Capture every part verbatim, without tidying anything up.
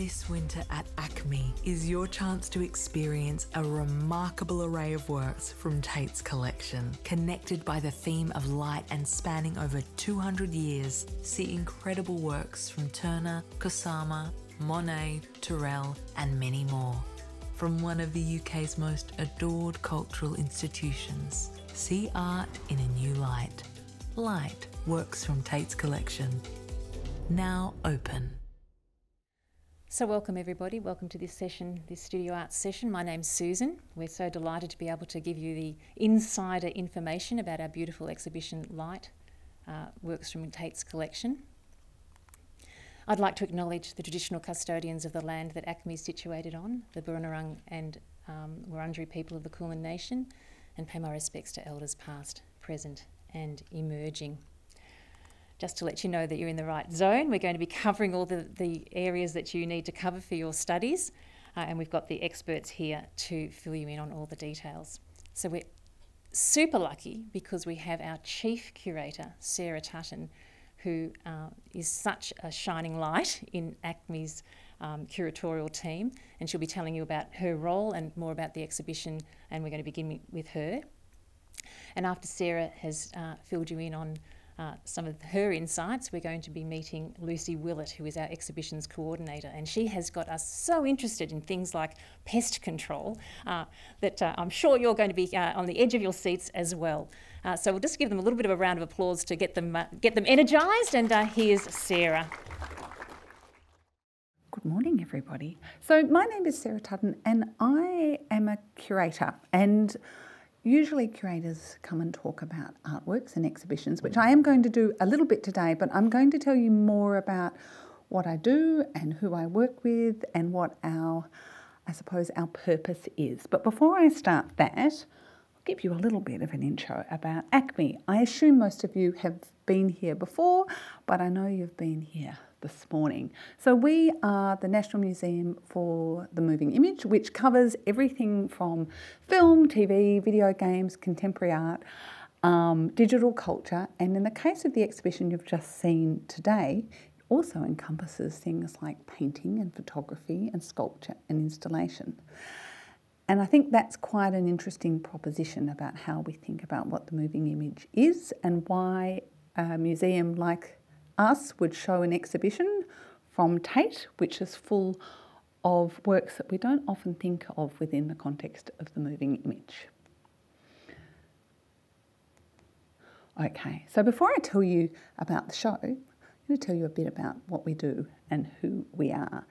This winter at A C M I is your chance to experience a remarkable array of works from Tate's collection. Connected by the theme of light and spanning over two hundred years, see incredible works from Turner, Kusama, Monet, Turner and many more. From one of the U K's most adored cultural institutions, see art in a new light. Light, works from Tate's collection. Now open. So welcome everybody, welcome to this session, this studio arts session. My name's Susan. We're so delighted to be able to give you the insider information about our beautiful exhibition Light, uh, works from Tate's collection. I'd like to acknowledge the traditional custodians of the land that A C M I is situated on, the Bunurong and um, Wurundjeri people of the Kulin Nation, and pay my respects to elders past, present and emerging. Just to let you know that you're in the right zone, we're going to be covering all the, the areas that you need to cover for your studies, uh, and we've got the experts here to fill you in on all the details. So we're super lucky because we have our chief curator, Sarah Tutton, who uh, is such a shining light in A C M I's um, curatorial team, and she'll be telling you about her role and more about the exhibition, and we're going to begin with her. And after Sarah has uh, filled you in on Uh, some of her insights, we're going to be meeting Lucy Willett, who is our exhibitions coordinator, and she has got us so interested in things like pest control uh, that uh, I'm sure you're going to be uh, on the edge of your seats as well. Uh, so we'll just give them a little bit of a round of applause to get them, uh, get them energised, and uh, here's Sarah. Good morning, everybody. So my name is Sarah Tutton and I am a curator, and usually curators come and talk about artworks and exhibitions, which I am going to do a little bit today, but I'm going to tell you more about what I do and who I work with and what our, I suppose, our purpose is. But before I start that, I'll give you a little bit of an intro about A C M I. I assume most of you have been here before, but I know you've been here this morning. So we are the National Museum for the Moving Image, which covers everything from film, T V, video games, contemporary art, um, digital culture, and in the case of the exhibition you've just seen today, it also encompasses things like painting and photography and sculpture and installation. And I think that's quite an interesting proposition about how we think about what the moving image is and why a museum like us would show an exhibition from Tate, which is full of works that we don't often think of within the context of the moving image. Okay, so before I tell you about the show, I'm going to tell you a bit about what we do and who we are.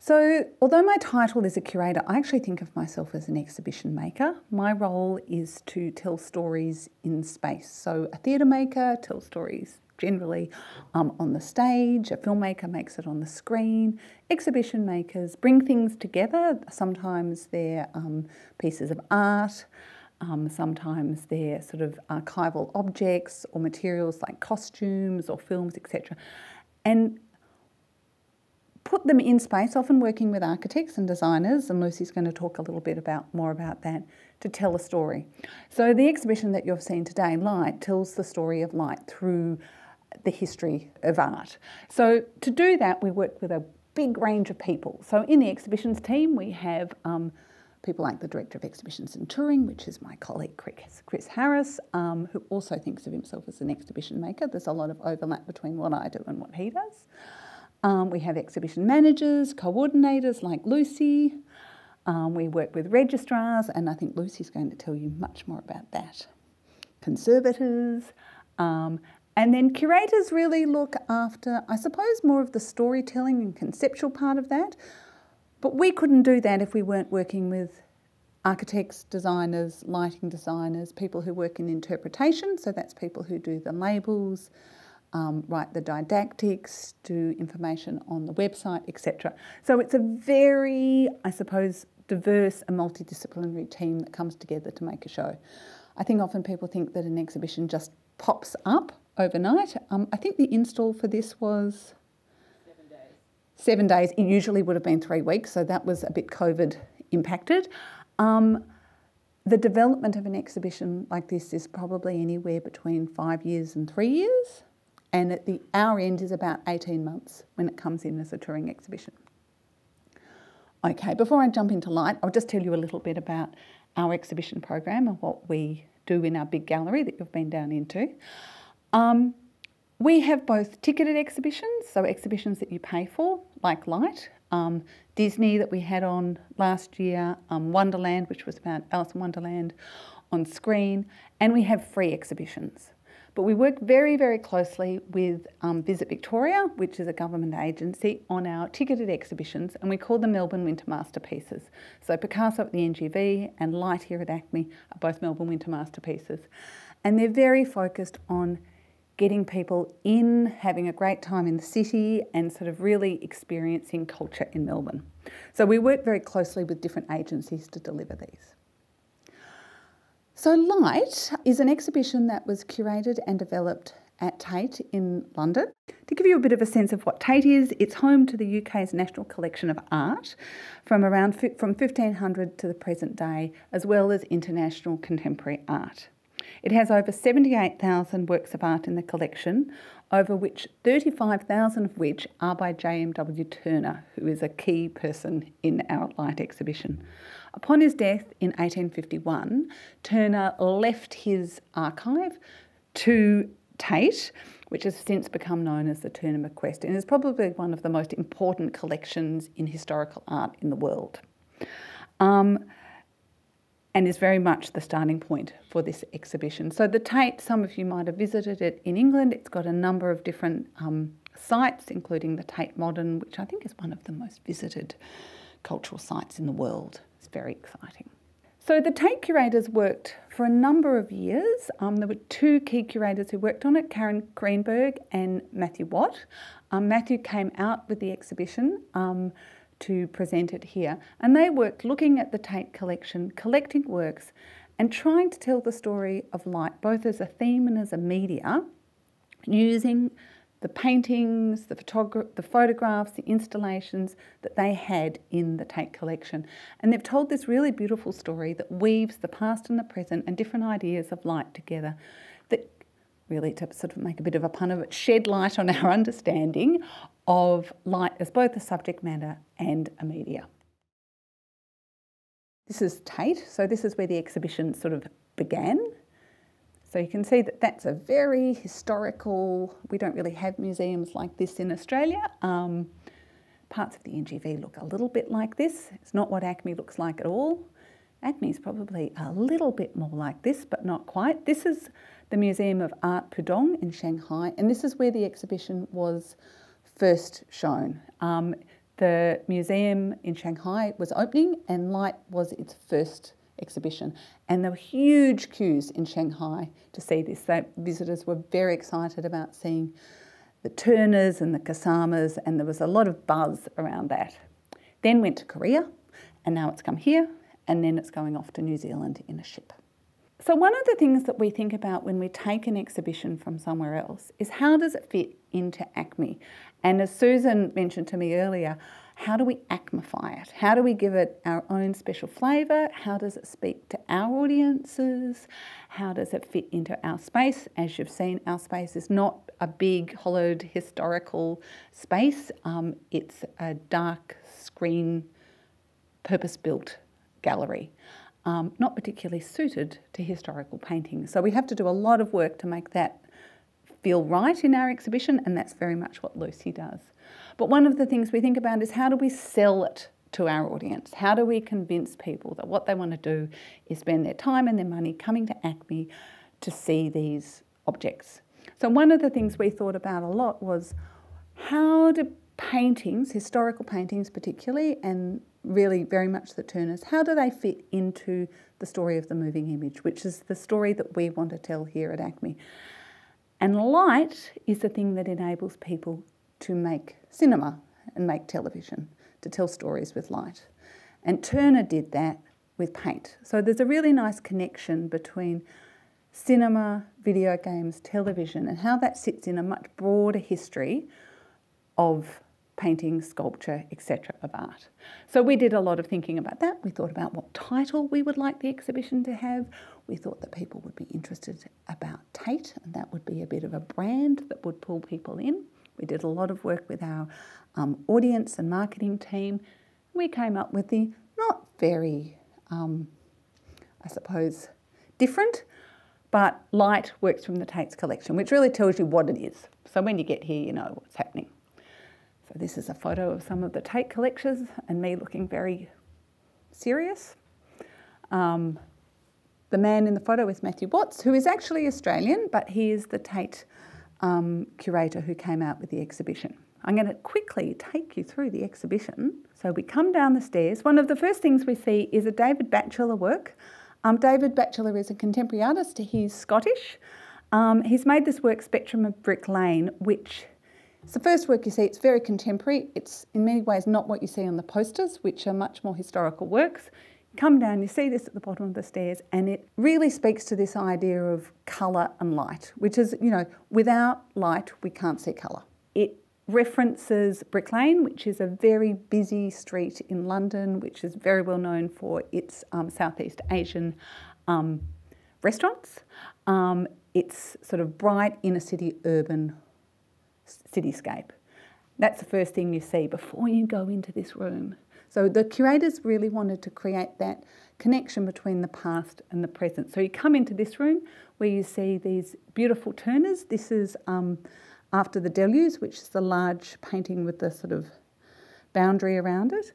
So although my title is a curator, I actually think of myself as an exhibition maker. My role is to tell stories in space. So a theatre maker tells stories generally um, on the stage, a filmmaker makes it on the screen, exhibition makers bring things together. Sometimes they're um, pieces of art, um, sometimes they're sort of archival objects or materials like costumes or films, et cetera, and put them in space, often working with architects and designers, and Lucy's going to talk a little bit about more about that, to tell a story. So the exhibition that you've seen today, Light, tells the story of light through the history of art. So to do that, we work with a big range of people. So in the exhibitions team, we have um, people like the Director of Exhibitions and Touring, which is my colleague Chris Harris, um, who also thinks of himself as an exhibition maker. There's a lot of overlap between what I do and what he does. Um, we have exhibition managers, coordinators like Lucy. Um, we work with registrars, and I think Lucy's going to tell you much more about that. Conservators. Um, and then curators really look after, I suppose, more of the storytelling and conceptual part of that. But we couldn't do that if we weren't working with architects, designers, lighting designers, people who work in interpretation. So that's people who do the labels, Um, write the didactics, do information on the website, et cetera. So it's a very, I suppose, diverse and multidisciplinary team that comes together to make a show. I think often people think that an exhibition just pops up overnight. Um, I think the install for this was seven days. Seven days. It usually would have been three weeks, so that was a bit COVID impacted. Um, the development of an exhibition like this is probably anywhere between five years and three years. And at the, our end is about eighteen months when it comes in as a touring exhibition. Okay, before I jump into light, I'll just tell you a little bit about our exhibition program and what we do in our big gallery that you've been down into. Um, we have both ticketed exhibitions, so exhibitions that you pay for, like Light, um, Disney that we had on last year, um, Wonderland, which was about Alice in Wonderland on screen, and we have free exhibitions. But we work very, very closely with um, Visit Victoria, which is a government agency, on our ticketed exhibitions, and we call them Melbourne Winter Masterpieces. So Picasso at the N G V and Light here at ACMI are both Melbourne Winter Masterpieces. And they're very focused on getting people in, having a great time in the city, and sort of really experiencing culture in Melbourne. So we work very closely with different agencies to deliver these. So Light is an exhibition that was curated and developed at Tate in London. To give you a bit of a sense of what Tate is, it's home to the U K's national collection of art from around from fifteen hundred to the present day, as well as international contemporary art. It has over seventy-eight thousand works of art in the collection, over which thirty-five thousand of which are by J M W Turner, who is a key person in our Light exhibition. Upon his death in eighteen fifty-one, Turner left his archive to Tate, which has since become known as the Turner Bequest, and is probably one of the most important collections in historical art in the world, um, and is very much the starting point for this exhibition. So the Tate, some of you might have visited it in England. It's got a number of different um, sites, including the Tate Modern, which I think is one of the most visited cultural sites in the world. It's very exciting. So the Tate curators worked for a number of years. Um, there were two key curators who worked on it, Karen Greenberg and Matthew Watts. Um, Matthew came out with the exhibition um, to present it here, and they worked looking at the Tate collection, collecting works and trying to tell the story of light, both as a theme and as a media, using the paintings, the, photogra the photographs, the installations that they had in the Tate collection. And they've told this really beautiful story that weaves the past and the present and different ideas of light together, that really, to sort of make a bit of a pun of it, shed light on our understanding of light as both a subject matter and a media. This is Tate, so this is where the exhibition sort of began. So you can see that that's a very historical, we don't really have museums like this in Australia. Um, parts of the N G V look a little bit like this. It's not what ACMI looks like at all. ACMI is probably a little bit more like this, but not quite. This is the Museum of Art Pudong in Shanghai, and this is where the exhibition was first shown. Um, the museum in Shanghai was opening and Light was its first exhibition, and there were huge queues in Shanghai to see this. They, visitors were very excited about seeing the Turners and the Kusamas, and there was a lot of buzz around that. Then went to Korea, and now it's come here, and then it's going off to New Zealand in a ship. So one of the things that we think about when we take an exhibition from somewhere else is, how does it fit into ACMI? And as Susan mentioned to me earlier, how do we ACMIfy it? How do we give it our own special flavour? How does it speak to our audiences? How does it fit into our space? As you've seen, our space is not a big, hollowed, historical space. Um, it's a dark screen, purpose-built gallery, um, not particularly suited to historical painting. So we have to do a lot of work to make that feel right in our exhibition, and that's very much what Lucy does. But one of the things we think about is, how do we sell it to our audience? How do we convince people that what they want to do is spend their time and their money coming to ACMI to see these objects? So one of the things we thought about a lot was, how do paintings, historical paintings particularly, and really very much the Turners, how do they fit into the story of the moving image, which is the story that we want to tell here at ACMI? And light is the thing that enables people to make cinema and make television, to tell stories with light. And Turner did that with paint. So there's a really nice connection between cinema, video games, television, and how that sits in a much broader history of painting, sculpture, et cetera of art. So we did a lot of thinking about that. We thought about what title we would like the exhibition to have. We thought that people would be interested about Tate, and that would be a bit of a brand that would pull people in. We did a lot of work with our um, audience and marketing team. we came up with the not very, um, I suppose, different, but Light works from the Tate's collection, which really tells you what it is. So when you get here, you know what's happening. So this is a photo of some of the Tate collections and me looking very serious. Um, the man in the photo is Matthew Watts, who is actually Australian, but he is the Tate um, curator who came out with the exhibition. I'm going to quickly take you through the exhibition. So we come down the stairs. One of the first things we see is a David Batchelor work. Um, David Batchelor is a contemporary artist. He's Scottish. Um, he's made this work, Spectrum of Brick Lane, which is the first work you see. It's very contemporary. It's in many ways not what you see on the posters, which are much more historical works. Come down, you see this at the bottom of the stairs, and it really speaks to this idea of colour and light, which is, you know, without light we can't see colour. It references Brick Lane, which is a very busy street in London, which is very well known for its um, Southeast Asian um, restaurants. Um, it's sort of bright inner city urban cityscape. That's the first thing you see before you go into this room. So the curators really wanted to create that connection between the past and the present. So you come into this room where you see these beautiful Turners. This is um, After the Deluge, which is the large painting with the sort of boundary around it.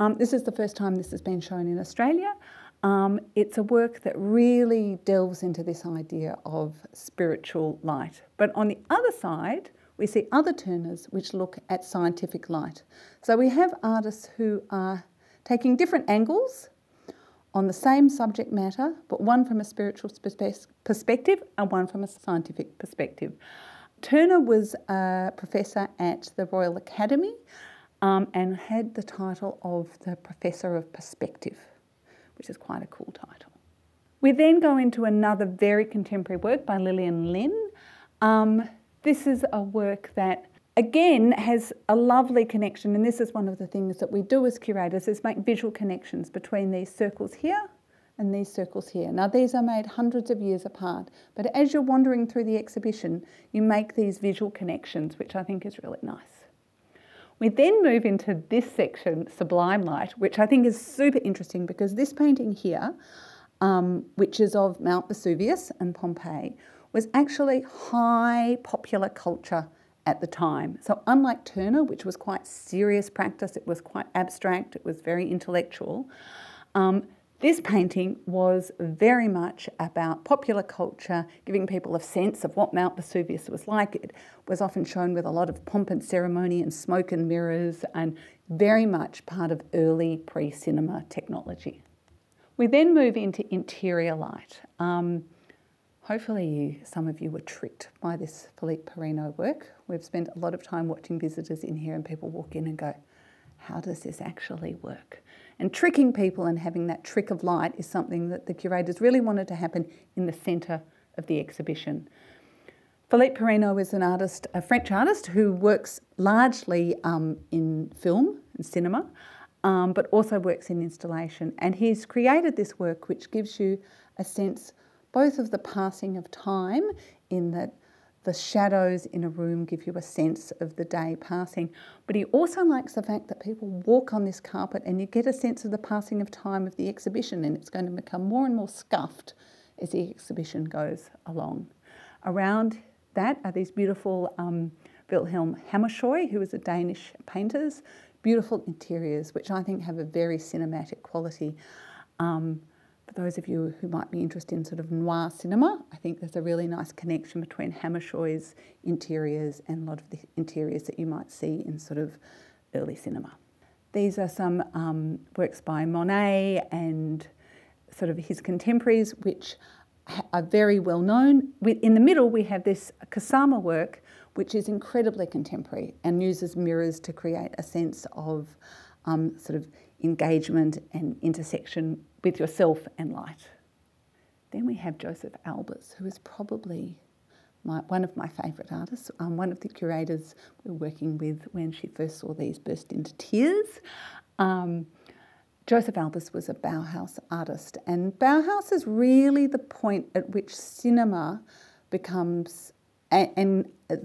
Um, this is the first time this has been shown in Australia. Um, it's a work that really delves into this idea of spiritual light. But on the other side, we see other Turners which look at scientific light. So we have artists who are taking different angles on the same subject matter, but one from a spiritual perspective and one from a scientific perspective. Turner was a professor at the Royal Academy um, and had the title of the Professor of Perspective, which is quite a cool title. We then go into another very contemporary work by Liliane Lijn. Um, This is a work that, again, has a lovely connection, and this is one of the things that we do as curators, is make visual connections between these circles here and these circles here. Now, these are made hundreds of years apart, but as you're wandering through the exhibition, you make these visual connections, which I think is really nice. We then move into this section, Sublime Light, which I think is super interesting because this painting here, um, which is of Mount Vesuvius and Pompeii, was actually high popular culture at the time. So unlike Turner, which was quite serious practice, it was quite abstract, it was very intellectual, um, this painting was very much about popular culture, giving people a sense of what Mount Vesuvius was like. It was often shown with a lot of pomp and ceremony and smoke and mirrors, and very much part of early pre-cinema technology. We then move into interior light. Um, Hopefully you, some of you were tricked by this Philippe Parreno work. We've spent a lot of time watching visitors in here and people walk in and go, how does this actually work? And tricking people and having that trick of light is something that the curators really wanted to happen in the centre of the exhibition. Philippe Parreno is an artist, a French artist who works largely um, in film and cinema, um, but also works in installation. And he's created this work which gives you a sense both of the passing of time, in that the shadows in a room give you a sense of the day passing. But he also likes the fact that people walk on this carpet and you get a sense of the passing of time of the exhibition, and it's going to become more and more scuffed as the exhibition goes along. Around that are these beautiful um, Wilhelm Hammershoy, who is a Danish painter, beautiful interiors, which I think have a very cinematic quality. Um, For those of you who might be interested in sort of noir cinema, I think there's a really nice connection between Hammershoy's interiors and a lot of the interiors that you might see in sort of early cinema. These are some um, works by Monet and sort of his contemporaries, which are very well known. In the middle we have this Kusama work, which is incredibly contemporary and uses mirrors to create a sense of um, sort of engagement and intersection with yourself and light. Then we have Joseph Albers, who is probably my, one of my favourite artists, um, one of the curators we were working with when she first saw these burst into tears. Um, Joseph Albers was a Bauhaus artist, and Bauhaus is really the point at which cinema becomes, and, and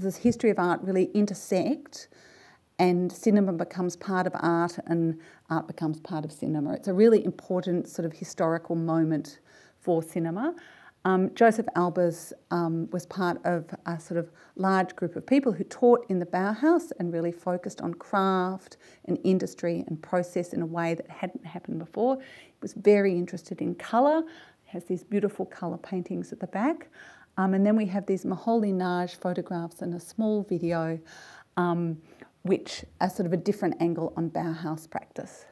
the history of art really intersect and cinema becomes part of art and art becomes part of cinema. It's a really important sort of historical moment for cinema. Um, Joseph Albers um, was part of a sort of large group of people who taught in the Bauhaus and really focused on craft and industry and process in a way that hadn't happened before. He was very interested in colour, has these beautiful colour paintings at the back. Um, and then we have these Moholy-Nagy photographs and a small video, um, which are sort of a different angle on Bauhaus practice.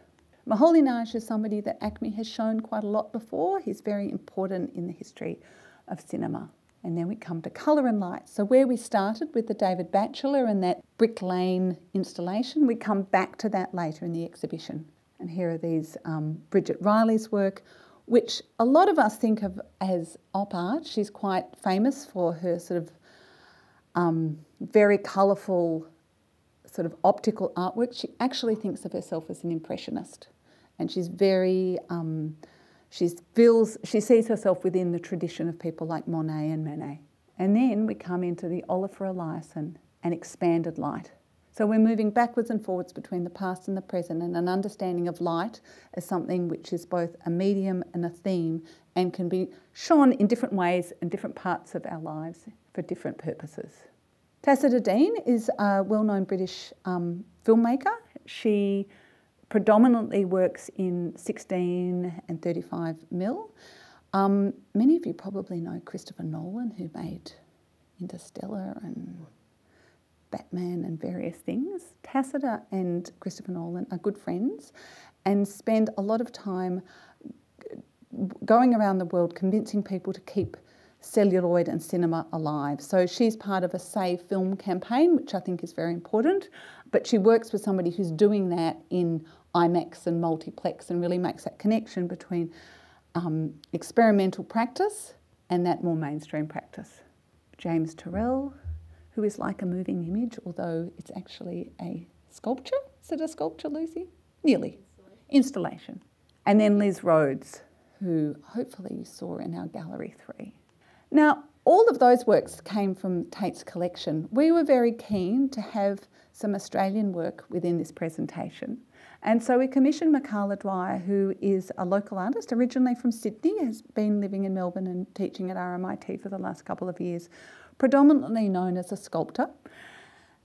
Moholy-Nagy is somebody that ACMI has shown quite a lot before. He's very important in the history of cinema. And then we come to colour and light. So where we started with the David Batchelor and that Brick Lane installation, we come back to that later in the exhibition. And here are these um, Bridget Riley's work, which a lot of us think of as op art. She's quite famous for her sort of um, very colourful sort of optical artwork. She actually thinks of herself as an impressionist. And she's very, um, she's feels, she sees herself within the tradition of people like Monet and Manet. And then we come into the Oliver Eliasson and expanded light. So we're moving backwards and forwards between the past and the present, and an understanding of light as something which is both a medium and a theme and can be shown in different ways in different parts of our lives for different purposes. Tacita Dean is a well-known British um, filmmaker. She predominantly works in sixteen and thirty-five mil. Um, many of you probably know Christopher Nolan, who made Interstellar and Batman and various things. Tacita and Christopher Nolan are good friends and spend a lot of time going around the world convincing people to keep celluloid and cinema alive. So she's part of a Save Film campaign, which I think is very important, but she works with somebody who's doing that in IMAX and multiplex and really makes that connection between um, experimental practice and that more mainstream practice. James Turrell, who is like a moving image, although it's actually a sculpture. Is it a sculpture, Lucy? Nearly. Installation. Installation. And then Liz Rhodes, who hopefully you saw in our Gallery three. Now, all of those works came from Tate's collection. We were very keen to have some Australian work within this presentation. And so we commissioned Mikala Dwyer, who is a local artist, originally from Sydney, has been living in Melbourne and teaching at R M I T for the last couple of years, predominantly known as a sculptor.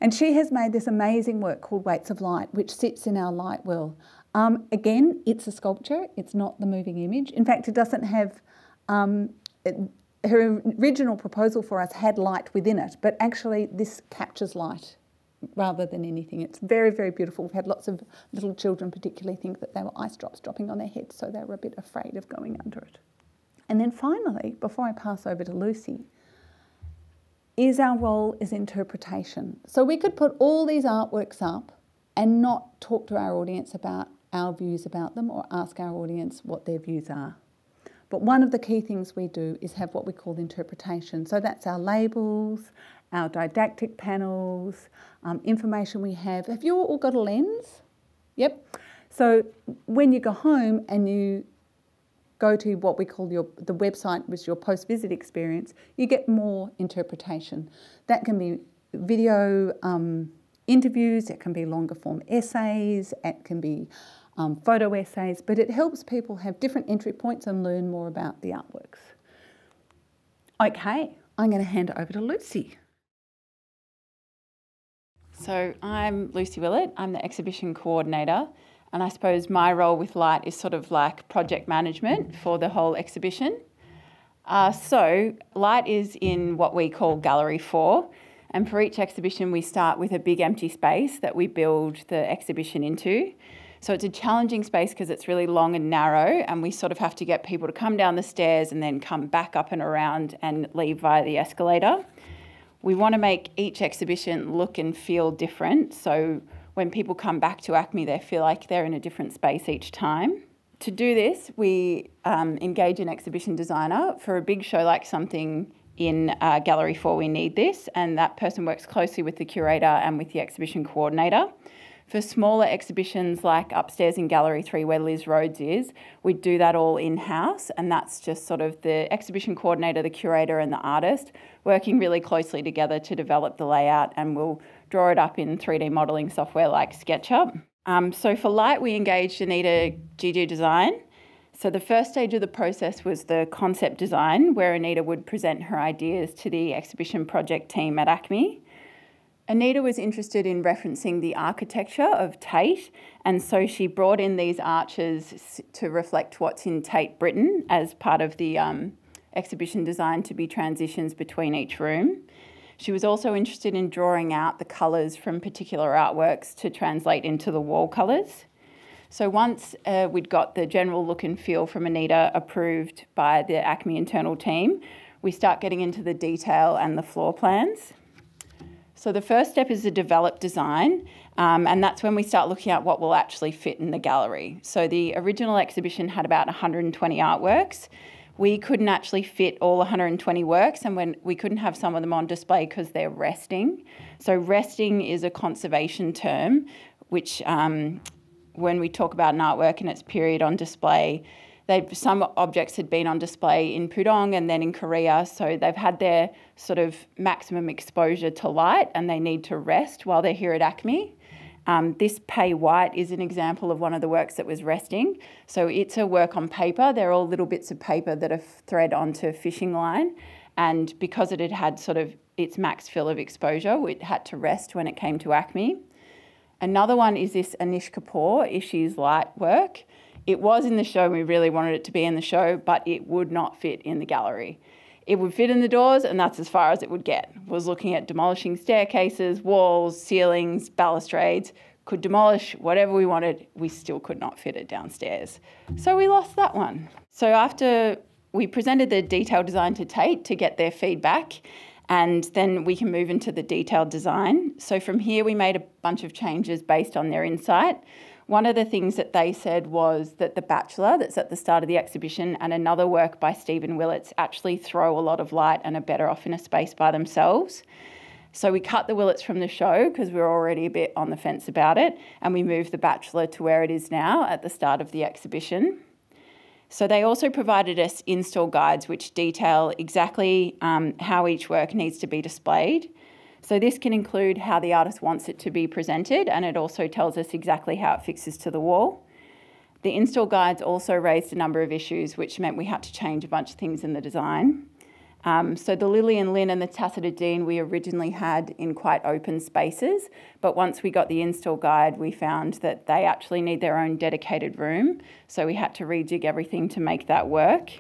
And she has made this amazing work called Weights of Light, which sits in our light well. Um, again, it's a sculpture, it's not the moving image. In fact, it doesn't have, um, it, her original proposal for us had light within it, but actually this captures light rather than anything. It's very, very beautiful. We've had lots of little children particularly think that they were ice drops dropping on their heads, so they were a bit afraid of going under it. And then finally, before I pass over to Lucy, is our role as interpretation. So we could put all these artworks up and not talk to our audience about our views about them or ask our audience what their views are. But one of the key things we do is have what we call interpretation. So that's our labels, our didactic panels, um, information we have. Have you all got a lens? Yep. So when you go home and you go to what we call your, the website, which is your post-visit experience, you get more interpretation. That can be video um, interviews, it can be longer form essays, it can be um, photo essays, but it helps people have different entry points and learn more about the artworks. Okay. I'm going to hand it over to Lucy. So I'm Lucy Willett, I'm the exhibition coordinator, and I suppose my role with light is sort of like project management for the whole exhibition. Uh, so light is in what we call Gallery four, and for each exhibition we start with a big empty space that we build the exhibition into. So it's a challenging space because it's really long and narrow, and we sort of have to get people to come down the stairs and then come back up and around and leave via the escalator. We want to make each exhibition look and feel different, so when people come back to ACMI they feel like they're in a different space each time. To do this we um, engage an exhibition designer. For a big show like something in uh, Gallery four we need this, and that person works closely with the curator and with the exhibition coordinator. For smaller exhibitions like upstairs in Gallery three where Liz Rhodes is, we do that all in-house, and that's just sort of the exhibition coordinator, the curator and the artist working really closely together to develop the layout, and we'll draw it up in three D modelling software like SketchUp. Um, so for light, we engaged Anita Gigi Design. So the first stage of the process was the concept design, where Anita would present her ideas to the exhibition project team at A C M I. Anita was interested in referencing the architecture of Tate, and so she brought in these arches to reflect what's in Tate Britain as part of the um, exhibition design to be transitions between each room. She was also interested in drawing out the colours from particular artworks to translate into the wall colours. So once uh, we'd got the general look and feel from Anita approved by the A C M I internal team, we start getting into the detail and the floor plans. So the first step is the developed design, um, and that's when we start looking at what will actually fit in the gallery. So the original exhibition had about one hundred twenty artworks. We couldn't actually fit all one hundred twenty works, and when we couldn't have some of them on display because they're resting. So resting is a conservation term, which um, when we talk about an artwork and its period on display, they've, some objects had been on display in Pudong and then in Korea, so they've had their sort of maximum exposure to light and they need to rest while they're here at A C M I. Um, this Pei White is an example of one of the works that was resting. So it's a work on paper. They're all little bits of paper that are thread onto fishing line, and because it had had sort of its max fill of exposure, it had to rest when it came to A C M I. Another one is this Anish Kapoor, Ishi's light work. It was in the show, we really wanted it to be in the show, but it would not fit in the gallery. It would fit in the doors, and that's as far as it would get. Was looking at demolishing staircases, walls, ceilings, balustrades, could demolish whatever we wanted, we still could not fit it downstairs. So we lost that one. So after we presented the detailed design to Tate to get their feedback, and then we can move into the detailed design. So from here, we made a bunch of changes based on their insight. One of the things that they said was that the Batchelor that's at the start of the exhibition and another work by Stephen Willets actually throw a lot of light and are better off in a space by themselves. So we cut the Willets from the show because we were already a bit on the fence about it, and we moved the Batchelor to where it is now at the start of the exhibition. So they also provided us install guides which detail exactly um, how each work needs to be displayed. So this can include how the artist wants it to be presented, and it also tells us exactly how it fixes to the wall. The install guides also raised a number of issues, which meant we had to change a bunch of things in the design. Um, so the Liliane Lijn and the Tacita Dean we originally had in quite open spaces, but once we got the install guide, we found that they actually need their own dedicated room. So we had to rejig everything to make that work.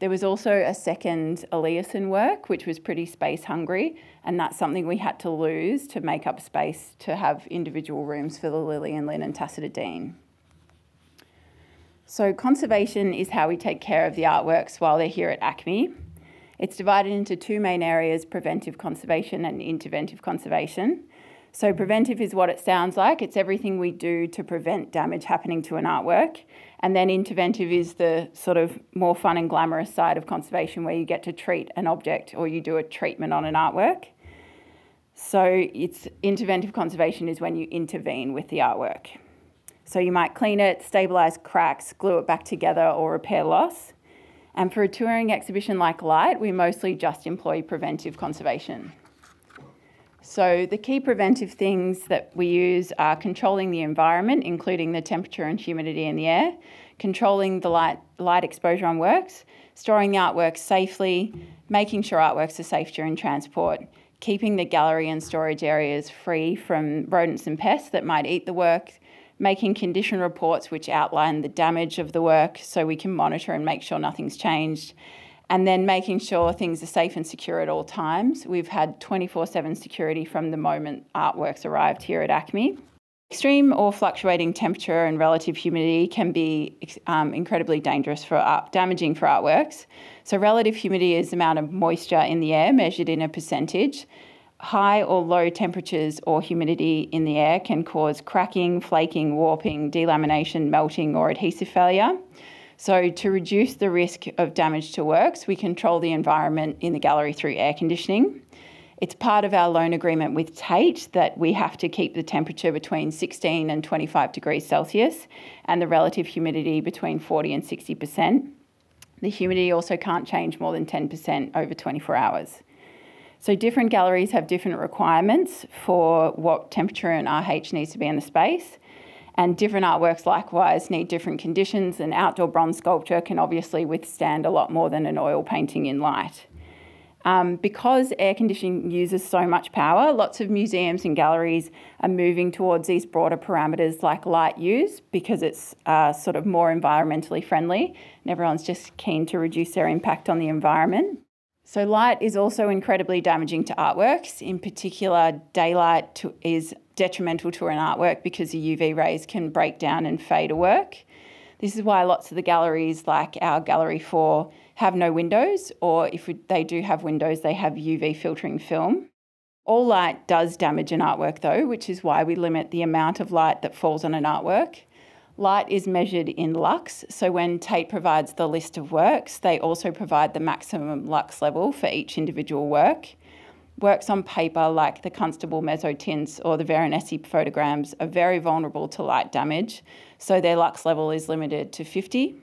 There was also a second Eliasson work, which was pretty space hungry, and that's something we had to lose to make up space to have individual rooms for the Liliane Lijn and Tacita Dean. So conservation is how we take care of the artworks while they're here at A C M I. It's divided into two main areas, preventive conservation and interventive conservation. So preventive is what it sounds like. It's everything we do to prevent damage happening to an artwork. And then interventive is the sort of more fun and glamorous side of conservation, where you get to treat an object or you do a treatment on an artwork. So it's interventive conservation is when you intervene with the artwork. So you might clean it, stabilise cracks, glue it back together, or repair loss. And for a touring exhibition like Light, we mostly just employ preventive conservation. So the key preventive things that we use are controlling the environment, including the temperature and humidity in the air, controlling the light, light exposure on works, storing the artworks safely, making sure artworks are safe during transport, keeping the gallery and storage areas free from rodents and pests that might eat the work, making condition reports which outline the damage of the work so we can monitor and make sure nothing's changed, and then making sure things are safe and secure at all times. We've had twenty-four seven security from the moment artworks arrived here at A C M I. Extreme or fluctuating temperature and relative humidity can be um, incredibly dangerous for art, damaging for artworks. So relative humidity is the amount of moisture in the air measured in a percentage. High or low temperatures or humidity in the air can cause cracking, flaking, warping, delamination, melting, or adhesive failure. So to reduce the risk of damage to works, we control the environment in the gallery through air conditioning. It's part of our loan agreement with Tate that we have to keep the temperature between sixteen and twenty-five degrees Celsius and the relative humidity between forty and sixty percent. The humidity also can't change more than ten percent over twenty-four hours. So different galleries have different requirements for what temperature and R H needs to be in the space, and different artworks likewise need different conditions. An outdoor bronze sculpture can obviously withstand a lot more than an oil painting in light. Um, because air conditioning uses so much power, lots of museums and galleries are moving towards these broader parameters like light use, because it's uh, sort of more environmentally friendly and everyone's just keen to reduce their impact on the environment. So light is also incredibly damaging to artworks. In particular, daylight to, is detrimental to an artwork because the U V rays can break down and fade a work. This is why lots of the galleries like our Gallery four have no windows, or if they do have windows, they have U V filtering film. All light does damage an artwork though, which is why we limit the amount of light that falls on an artwork. Light is measured in lux, so when Tate provides the list of works, they also provide the maximum lux level for each individual work. Works on paper like the Constable mezzotints or the Veronese photograms are very vulnerable to light damage, so their lux level is limited to fifty.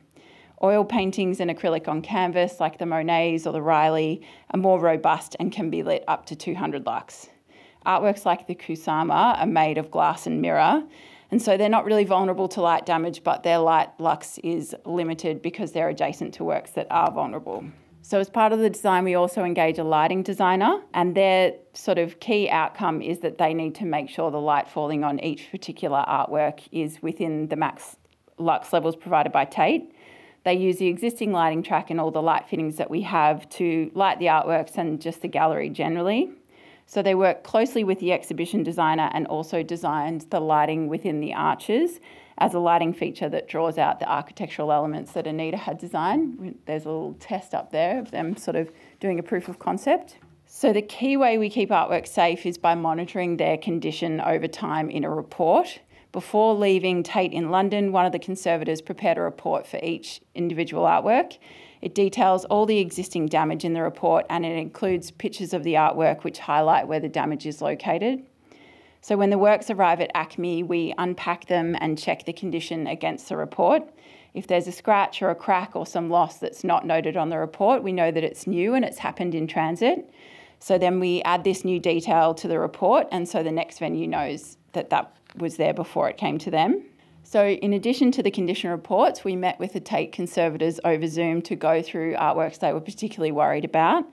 Oil paintings and acrylic on canvas like the Monets or the Riley are more robust and can be lit up to two hundred lux. Artworks like the Kusama are made of glass and mirror, and so they're not really vulnerable to light damage, but their light lux is limited because they're adjacent to works that are vulnerable. So as part of the design, we also engage a lighting designer, and their sort of key outcome is that they need to make sure the light falling on each particular artwork is within the max lux levels provided by Tate. They use the existing lighting track and all the light fittings that we have to light the artworks and just the gallery generally. So they work closely with the exhibition designer and also designed the lighting within the arches as a lighting feature that draws out the architectural elements that Anita had designed. There's a little test up there of them sort of doing a proof of concept. So the key way we keep artworks safe is by monitoring their condition over time in a report. Before leaving Tate in London, one of the conservators prepared a report for each individual artwork. It details all the existing damage in the report, and it includes pictures of the artwork which highlight where the damage is located. So when the works arrive at A C M I, we unpack them and check the condition against the report. If there's a scratch or a crack or some loss that's not noted on the report, we know that it's new and it's happened in transit. So then we add this new detail to the report, and so the next venue knows that that was there before it came to them. So in addition to the condition reports, we met with the Tate conservators over Zoom to go through artworks they were particularly worried about.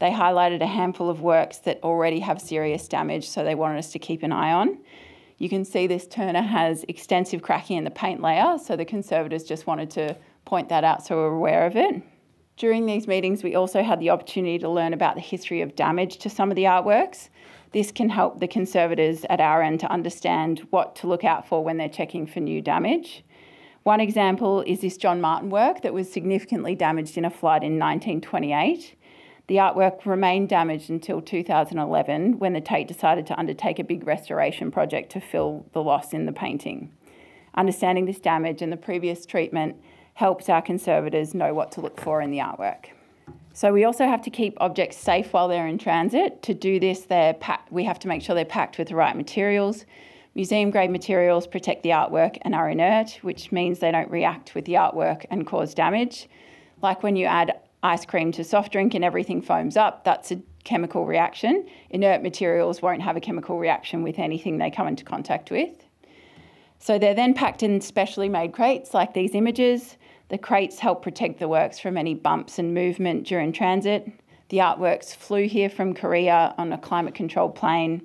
They highlighted a handful of works that already have serious damage, so they wanted us to keep an eye on. You can see this Turner has extensive cracking in the paint layer, so the conservators just wanted to point that out so we're aware of it. During these meetings, we also had the opportunity to learn about the history of damage to some of the artworks. This can help the conservators at our end to understand what to look out for when they're checking for new damage. One example is this John Martin work that was significantly damaged in a flood in nineteen twenty-eight. The artwork remained damaged until two thousand eleven, when the Tate decided to undertake a big restoration project to fill the loss in the painting. Understanding this damage and the previous treatment helps our conservators know what to look for in the artwork. So we also have to keep objects safe while they're in transit. To do this, they're packed, we have to make sure they're packed with the right materials. Museum-grade materials protect the artwork and are inert, which means they don't react with the artwork and cause damage. Like when you add ice cream to soft drink and everything foams up, that's a chemical reaction. Inert materials won't have a chemical reaction with anything they come into contact with. So they're then packed in specially made crates like these images. The crates help protect the works from any bumps and movement during transit. The artworks flew here from Korea on a climate-controlled plane.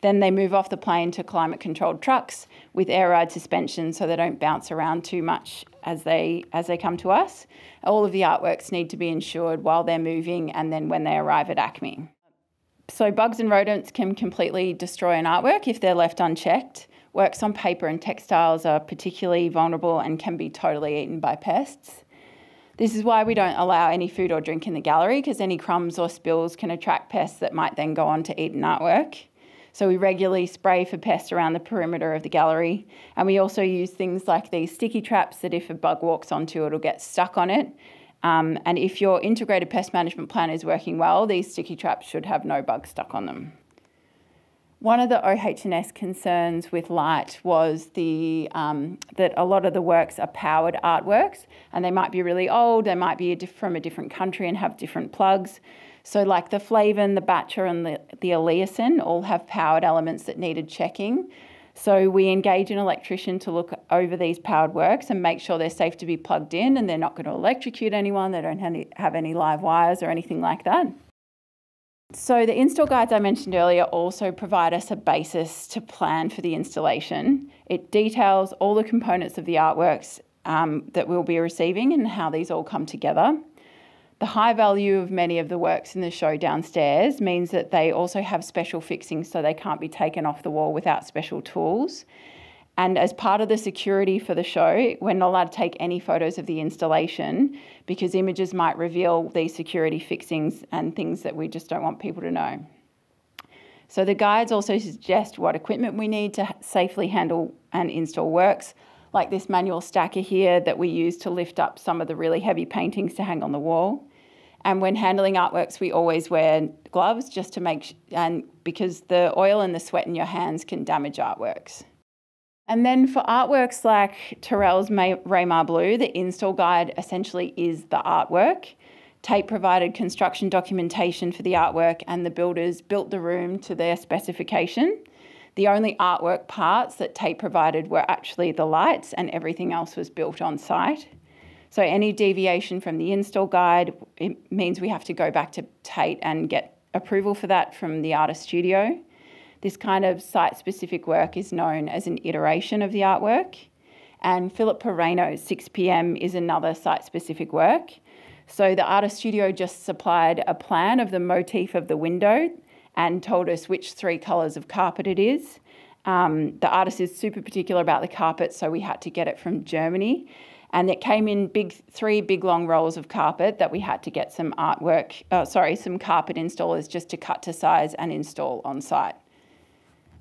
Then they move off the plane to climate-controlled trucks with air ride suspension so they don't bounce around too much as they, as they come to us. All of the artworks need to be insured while they're moving and then when they arrive at A C M I. So bugs and rodents can completely destroy an artwork if they're left unchecked. Works on paper and textiles are particularly vulnerable and can be totally eaten by pests. This is why we don't allow any food or drink in the gallery, because any crumbs or spills can attract pests that might then go on to eat an artwork. So we regularly spray for pests around the perimeter of the gallery, and we also use things like these sticky traps that if a bug walks onto, it'll get stuck on it, Um, and if your integrated pest management plan is working well, these sticky traps should have no bugs stuck on them. One of the O H and S concerns with light was the, um, that a lot of the works are powered artworks, and they might be really old, they might be a diff from a different country and have different plugs. So like the flavin, the batcher and the, the oleosin all have powered elements that needed checking. So we engage an electrician to look over these powered works and make sure they're safe to be plugged in and they're not going to electrocute anyone, they don't have any, have any live wires or anything like that. So the install guides I mentioned earlier also provide us a basis to plan for the installation. It details all the components of the artworks um, that we'll be receiving and how these all come together. The high value of many of the works in the show downstairs means that they also have special fixings, so they can't be taken off the wall without special tools. And as part of the security for the show, we're not allowed to take any photos of the installation because images might reveal these security fixings and things that we just don't want people to know. So the guides also suggest what equipment we need to safely handle and install works, like this manual stacker here that we use to lift up some of the really heavy paintings to hang on the wall. And when handling artworks, we always wear gloves just to make sure, and because the oil and the sweat in your hands can damage artworks. And then for artworks like Turrell's Raymar Blue, the install guide essentially is the artwork. Tate provided construction documentation for the artwork and the builders built the room to their specification. The only artwork parts that Tate provided were actually the lights, and everything else was built on site. So any deviation from the install guide, it means we have to go back to Tate and get approval for that from the artist studio. This kind of site-specific work is known as an iteration of the artwork. And Philippe Parreno's six P M is another site-specific work. So the artist studio just supplied a plan of the motif of the window and told us which three colours of carpet it is. Um, the artist is super particular about the carpet, so we had to get it from Germany. And it came in big, three big long rolls of carpet that we had to get some artwork, uh, sorry, some carpet installers just to cut to size and install on site.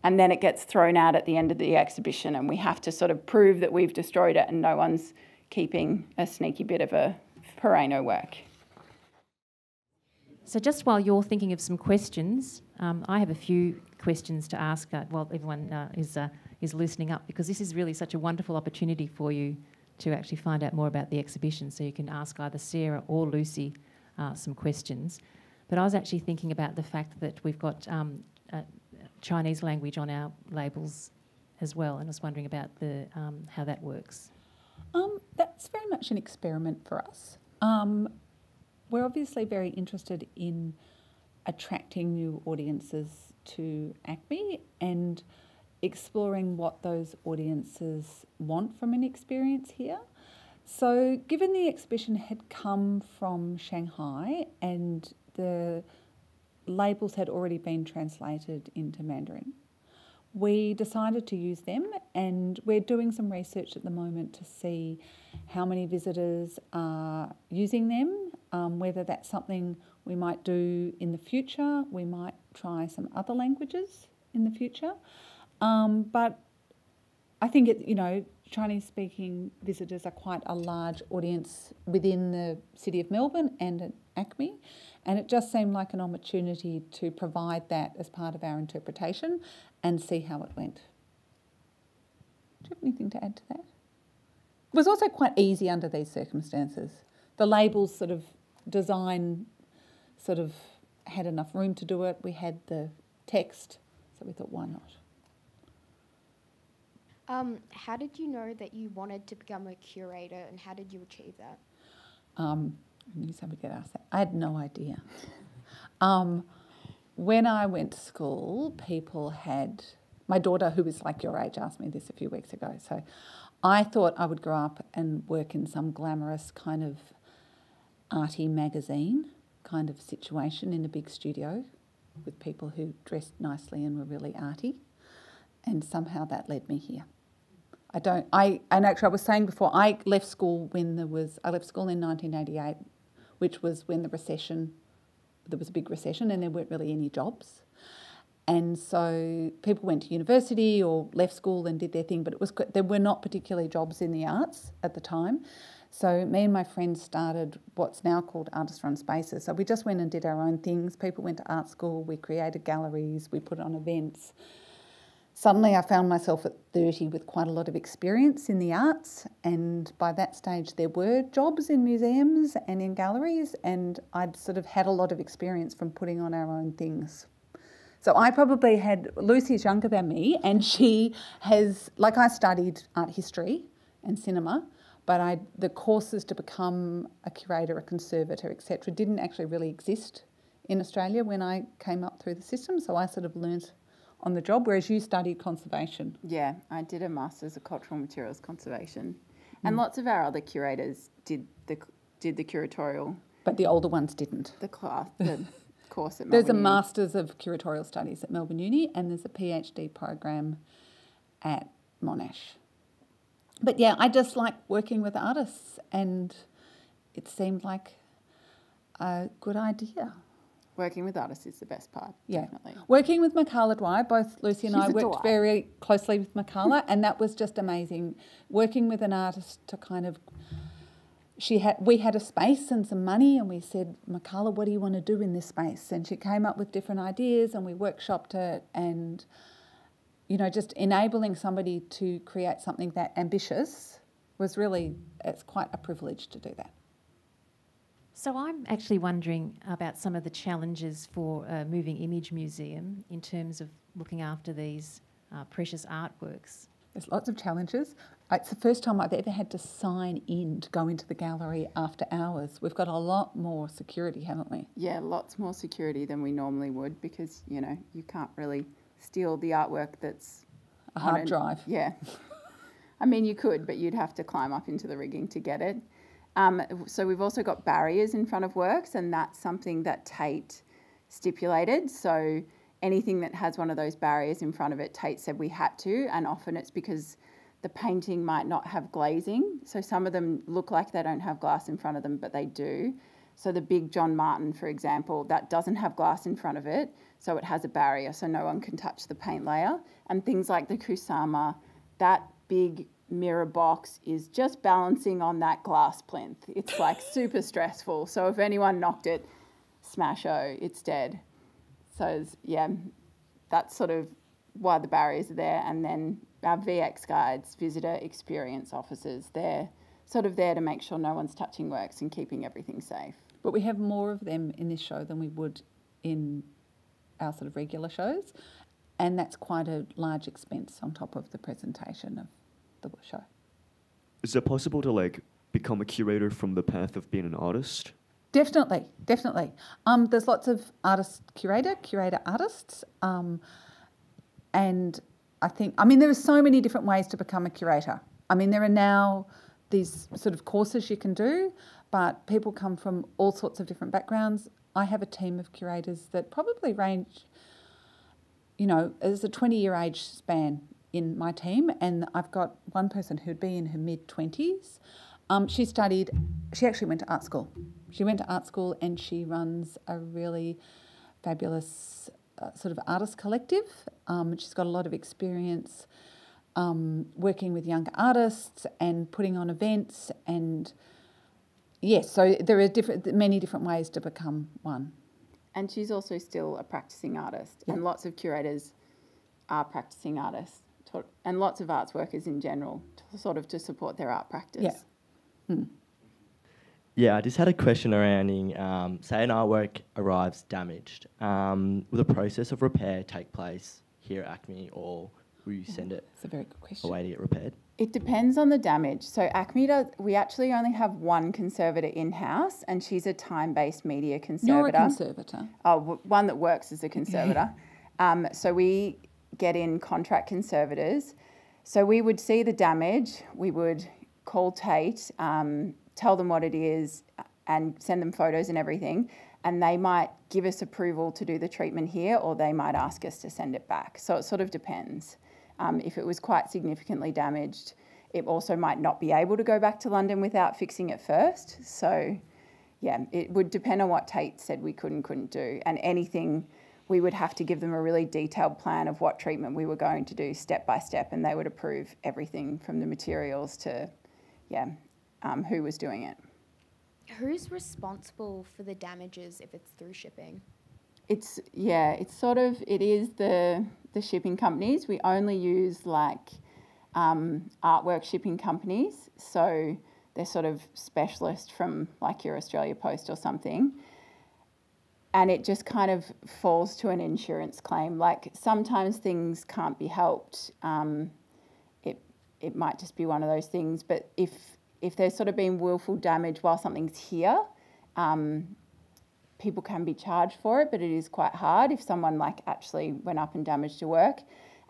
And then it gets thrown out at the end of the exhibition and we have to sort of prove that we've destroyed it and no one's keeping a sneaky bit of a Parreno work. So just while you're thinking of some questions, um, I have a few questions to ask uh, while everyone uh, is, uh, is loosening up, because this is really such a wonderful opportunity for you to actually find out more about the exhibition, so you can ask either Sarah or Lucy uh, some questions. But I was actually thinking about the fact that we've got um, uh, Chinese language on our labels as well, and I was wondering about the um, how that works. Um, that's very much an experiment for us. Um, we're obviously very interested in attracting new audiences to A C M I and exploring what those audiences want from an experience here. So given the exhibition had come from Shanghai and the labels had already been translated into Mandarin, we decided to use them, and we're doing some research at the moment to see how many visitors are using them, um, whether that's something we might do in the future. We might try some other languages in the future. Um, but I think, it, you know, Chinese-speaking visitors are quite a large audience within the city of Melbourne and at A C M I, and it just seemed like an opportunity to provide that as part of our interpretation and see how it went. Do you have anything to add to that? It was also quite easy under these circumstances. The labels sort of design sort of had enough room to do it. We had the text, so we thought, why not? Um, how did you know that you wanted to become a curator, and how did you achieve that? Um, I knew somebody would ask that. I had no idea. um, when I went to school, people had... My daughter, who is like your age, asked me this a few weeks ago. So I thought I would grow up and work in some glamorous kind of arty magazine kind of situation in a big studio with people who dressed nicely and were really arty. And somehow that led me here. I don't, I, and actually I was saying before, I left school when there was, I left school in nineteen eighty-eight, which was when the recession, there was a big recession and there weren't really any jobs. And so people went to university or left school and did their thing, but it was, there were not particularly jobs in the arts at the time. So me and my friends started what's now called Artist-Run Spaces. So we just went and did our own things. People went to art school. We created galleries. We put on events. Suddenly I found myself at thirty with quite a lot of experience in the arts, and by that stage there were jobs in museums and in galleries, and I'd sort of had a lot of experience from putting on our own things. So I probably had, Lucy's younger than me, and she has, like I studied art history and cinema, but I, the courses to become a curator, a conservator, et cetera, didn't actually really exist in Australia when I came up through the system. So I sort of learnt on the job, whereas you studied conservation. Yeah, I did a Master's of Cultural Materials Conservation. Mm. And lots of our other curators did the did the curatorial. But the older ones didn't. The class, the course at Melbourne There's a Uni. Master's of Curatorial Studies at Melbourne Uni, and there's a PhD program at Monash. But yeah, I just like working with artists, and it seemed like a good idea. Working with artists is the best part, yeah. Definitely. Working with Mikala Dwyer, both Lucy and She's I worked very closely with Mikala, and that was just amazing. Working with an artist to kind of, she had, we had a space and some money, and we said, Mikala, what do you want to do in this space? And she came up with different ideas, and we workshopped it, and, you know, just enabling somebody to create something that ambitious was really, it's quite a privilege to do that. So I'm actually wondering about some of the challenges for a moving image museum in terms of looking after these uh, precious artworks. There's lots of challenges. It's the first time I've ever had to sign in to go into the gallery after hours. We've got a lot more security, haven't we? Yeah, lots more security than we normally would, because, you know, you can't really steal the artwork that's... A hard drive. Yeah. I mean, you could, but you'd have to climb up into the rigging to get it. Um, so we've also got barriers in front of works, and that's something that Tate stipulated. So anything that has one of those barriers in front of it, Tate said we had to, and often it's because the painting might not have glazing. So some of them look like they don't have glass in front of them, but they do. So the big John Martin, for example, that doesn't have glass in front of it, so it has a barrier, so no one can touch the paint layer. And things like the Kusama, that big mirror box is just balancing on that glass plinth. It's like super stressful. So if anyone knocked it, smash-o, it's dead. So yeah, that's sort of why the barriers are there. And then our V X guides, visitor experience officers, they're sort of there to make sure no one's touching works and keeping everything safe. But we have more of them in this show than we would in our sort of regular shows. And that's quite a large expense on top of the presentation of the show. Is it possible to like become a curator from the path of being an artist? Definitely, definitely. Um, there's lots of artist curator, curator artists, um, and I think I mean there are so many different ways to become a curator. I mean there are now these sort of courses you can do, but people come from all sorts of different backgrounds. I have a team of curators that probably range, you know, as a twenty-year age span in my team, and I've got one person who'd be in her mid-twenties. Um, she studied, she actually went to art school. She went to art school and she runs a really fabulous uh, sort of artist collective. Um, she's got a lot of experience um, working with young artists and putting on events, and yes, so there are different, many different ways to become one. And she's also still a practicing artist, yeah. And lots of curators are practicing artists. And lots of arts workers in general, to sort of to support their art practice. Yeah, mm. Yeah, I just had a question around, um, say an artwork arrives damaged. Um, will the process of repair take place here at ACMI, or will you send it That's a very good question. away to get repaired? It depends on the damage. So ACMI, does, we actually only have one conservator in-house, and she's a time-based media conservator. You're a conservator. Oh, w one that works as a conservator. Yeah. Um, so we... get in contract conservators. So we would see the damage, we would call Tate, um, tell them what it is and send them photos and everything, and they might give us approval to do the treatment here, or they might ask us to send it back. So it sort of depends. Um, if it was quite significantly damaged, it also might not be able to go back to London without fixing it first. So yeah, it would depend on what Tate said we could and couldn't do, and anything we would have to give them a really detailed plan of what treatment we were going to do step by step, and they would approve everything from the materials to, yeah, um, who was doing it. Who's responsible for the damages if it's through shipping? It's, yeah, it's sort of, it is the, the shipping companies. We only use like um, artwork shipping companies. So they're sort of specialists from like your Australia Post or something. And it just kind of falls to an insurance claim. Like sometimes things can't be helped. Um, it, it might just be one of those things. But if, if there's sort of been willful damage while something's here, um, people can be charged for it, but it is quite hard if someone like actually went up and damaged your work.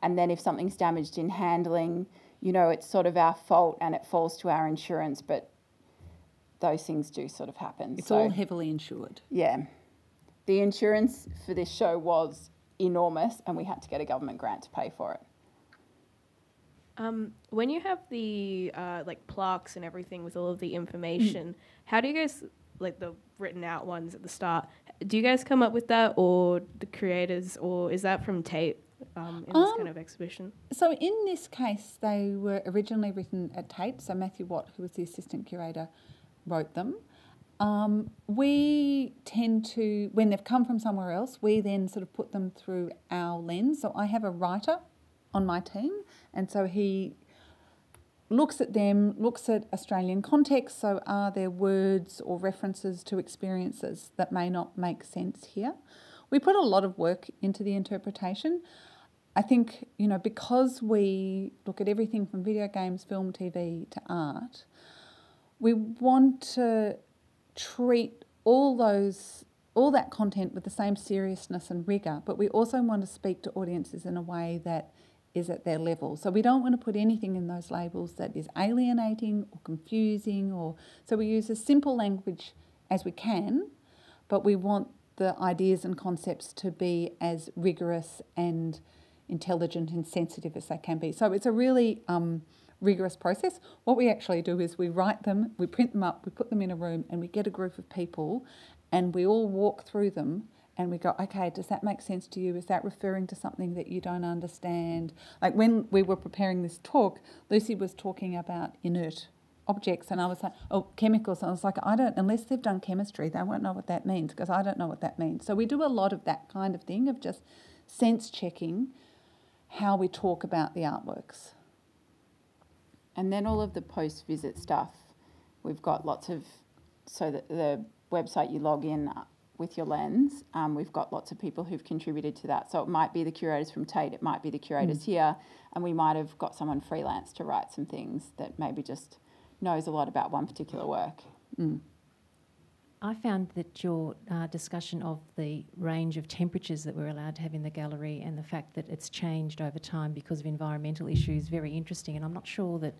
And then if something's damaged in handling, you know, it's sort of our fault and it falls to our insurance, but those things do sort of happen. It's so, all heavily insured. Yeah. The insurance for this show was enormous and we had to get a government grant to pay for it. Um, when you have the uh, like plaques and everything with all of the information, how do you guys, like the written out ones at the start, do you guys come up with that or the creators, or is that from tape um, in um, this kind of exhibition? So in this case, they were originally written at tape. So Matthew Watt, who was the assistant curator, wrote them. Um, we tend to, when they've come from somewhere else, we then sort of put them through our lens. So I have a writer on my team, and so he looks at them, looks at Australian context, so are there words or references to experiences that may not make sense here? We put a lot of work into the interpretation. I think, you know, because we look at everything from video games, film, T V to art, we want to treat all those, all that content with the same seriousness and rigour, but we also want to speak to audiences in a way that is at their level. So we don't want to put anything in those labels that is alienating or confusing, or so we use as simple language as we can, but we want the ideas and concepts to be as rigorous and intelligent and sensitive as they can be. So it's a really um, rigorous process. What we actually do is we write them, we print them up, we put them in a room, and we get a group of people and we all walk through them and we go, okay, does that make sense to you? Is that referring to something that you don't understand? Like when we were preparing this talk, Lucy was talking about inert objects and I was like, oh, chemicals. And I was like, I don't, unless they've done chemistry, they won't know what that means because I don't know what that means. So we do a lot of that kind of thing of just sense checking how we talk about the artworks. And then all of the post-visit stuff, we've got lots of, so that the website you log in with your lens, um, we've got lots of people who've contributed to that. So it might be the curators from Tate, it might be the curators mm. here, and we might have got someone freelance to write some things that maybe just knows a lot about one particular work. Mm. I found that your uh, discussion of the range of temperatures that we're allowed to have in the gallery and the fact that it's changed over time because of environmental issues very interesting, and I'm not sure that,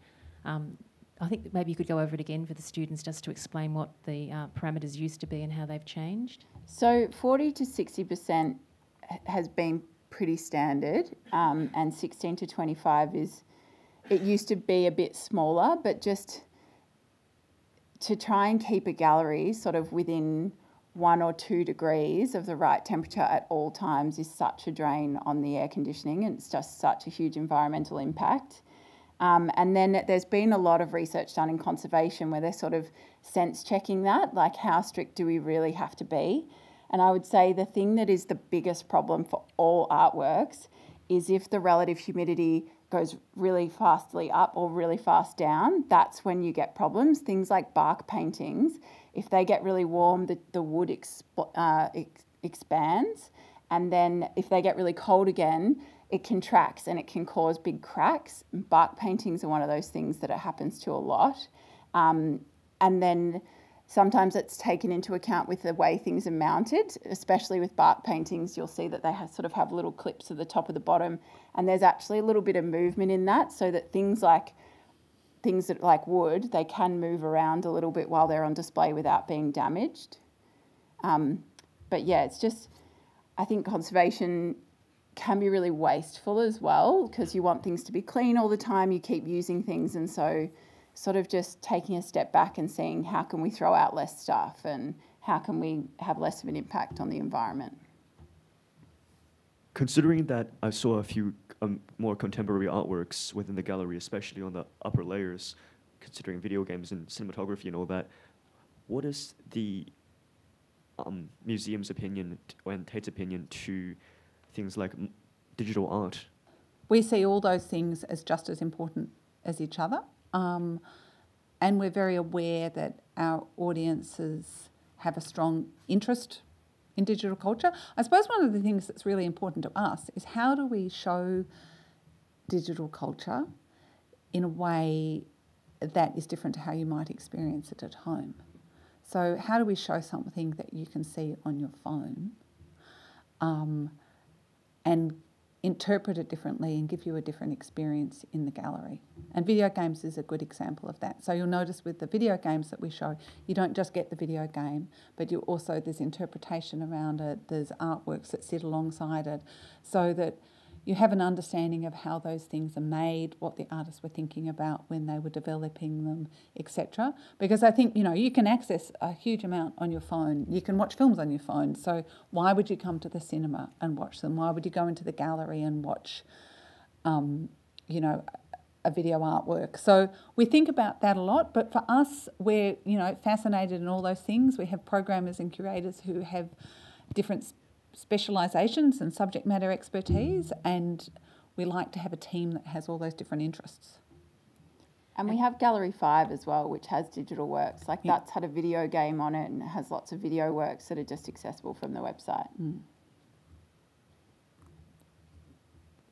um, I think that maybe you could go over it again for the students just to explain what the uh, parameters used to be and how they've changed. So forty to sixty percent has been pretty standard, um, and sixteen to twenty-five is, it used to be a bit smaller, but just to try and keep a gallery sort of within one or two degrees of the right temperature at all times is such a drain on the air conditioning, and it's just such a huge environmental impact. Um, and then there's been a lot of research done in conservation where they're sort of sense checking that, like how strict do we really have to be? And I would say the thing that is the biggest problem for all artworks is if the relative humidity goes really fastly up or really fast down, that's when you get problems. Things like bark paintings, if they get really warm, the, the wood exp uh, ex expands. And then if they get really cold again, it contracts and it can cause big cracks. Bark paintings are one of those things that it happens to a lot. Um, and then sometimes it's taken into account with the way things are mounted, especially with bark paintings. You'll see that they have, sort of have little clips at the top of the bottom, and there's actually a little bit of movement in that, so that things like things that like wood, they can move around a little bit while they're on display without being damaged. Um, but yeah, it's just, I think conservation can be really wasteful as well, because you want things to be clean all the time, you keep using things, and so sort of just taking a step back and seeing how can we throw out less stuff and how can we have less of an impact on the environment. Considering that I saw a few um, more contemporary artworks within the gallery, especially on the upper layers, considering video games and cinematography and all that, what is the um, museum's opinion and Tate's opinion to things like m digital art? We see all those things as just as important as each other. Um, and we're very aware that our audiences have a strong interest in digital culture. I suppose one of the things that's really important to us is how do we show digital culture in a way that is different to how you might experience it at home. So how do we show something that you can see on your phone um, and interpret it differently and give you a different experience in the gallery? And video games is a good example of that. So you'll notice with the video games that we show, you don't just get the video game, but you also, there's interpretation around it, there's artworks that sit alongside it, so that you have an understanding of how those things are made, what the artists were thinking about when they were developing them, et cetera. Because I think, you know, you can access a huge amount on your phone. You can watch films on your phone. So why would you come to the cinema and watch them? Why would you go into the gallery and watch, um, you know, a video artwork? So we think about that a lot. But for us, we're, you know, fascinated in all those things. We have programmers and curators who have different specialisations and subject matter expertise, and we like to have a team that has all those different interests. And we have Gallery five as well, which has digital works. Like yeah. that's had a video game on it and has lots of video works that are just accessible from the website. Mm.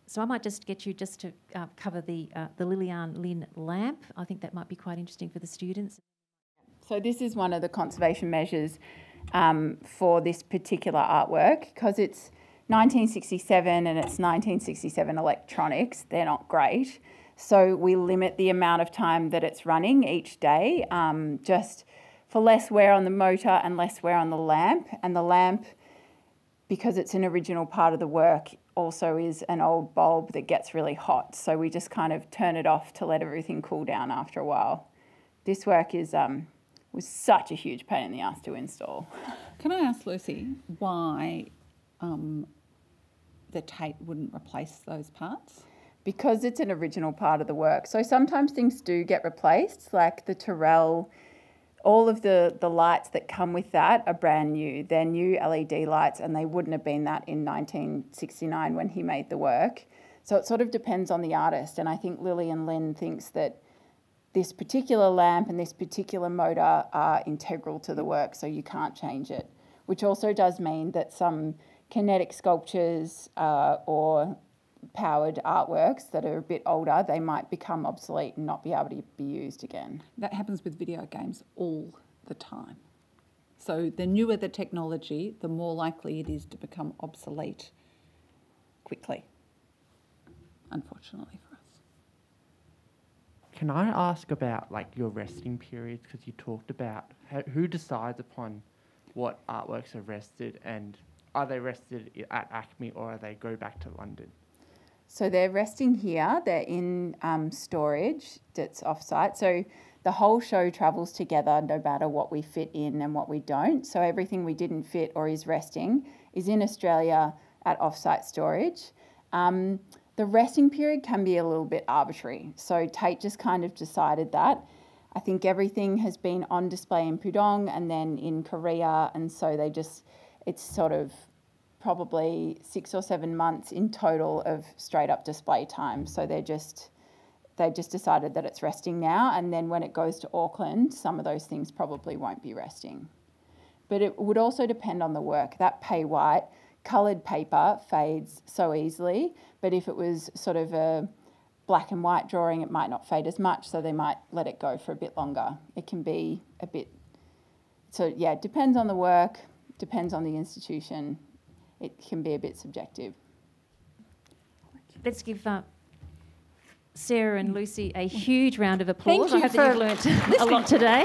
So I might just get you just to uh, cover the, uh, the Liliane Lijn lamp. I think that might be quite interesting for the students. So this is one of the conservation measures Um, for this particular artwork, because it's nineteen sixty-seven and it's nineteen sixty-seven electronics. They're not great. So we limit the amount of time that it's running each day, um, just for less wear on the motor and less wear on the lamp. And the lamp, because it's an original part of the work, also is an old bulb that gets really hot. So we just kind of turn it off to let everything cool down after a while. This work is... Um, was such a huge pain in the ass to install. Can I ask Lucy why um, the Tate wouldn't replace those parts? Because it's an original part of the work. So sometimes things do get replaced, like the Turrell, all of the, the lights that come with that are brand new. They're new L E D lights, and they wouldn't have been that in nineteen sixty-nine when he made the work. So it sort of depends on the artist, and I think Liliane Lijn thinks that this particular lamp and this particular motor are integral to the work, so you can't change it, which also does mean that some kinetic sculptures uh, or powered artworks that are a bit older, they might become obsolete and not be able to be used again. That happens with video games all the time. So the newer the technology, the more likely it is to become obsolete quickly, unfortunately. Can I ask about like your resting periods, because you talked about how, who decides upon what artworks are rested, and are they rested at ACMI or are they go back to London? So they're resting here, they're in um, storage that's off-site. So the whole show travels together no matter what we fit in and what we don't. So everything we didn't fit or is resting is in Australia at off-site storage. Um, The resting period can be a little bit arbitrary. So Tate just kind of decided that. I think everything has been on display in Pudong and then in Korea. And so they just, it's sort of probably six or seven months in total of straight up display time. So they're just, they just decided that it's resting now. And then when it goes to Auckland, some of those things probably won't be resting. But it would also depend on the work. That pay white, coloured paper fades so easily, but if it was sort of a black and white drawing, it might not fade as much, so they might let it go for a bit longer. It can be a bit... So, yeah, it depends on the work, depends on the institution. It can be a bit subjective. Let's give uh, Sarah and Lucy a huge round of applause. Thank you. I hope that you've learnt a lot today.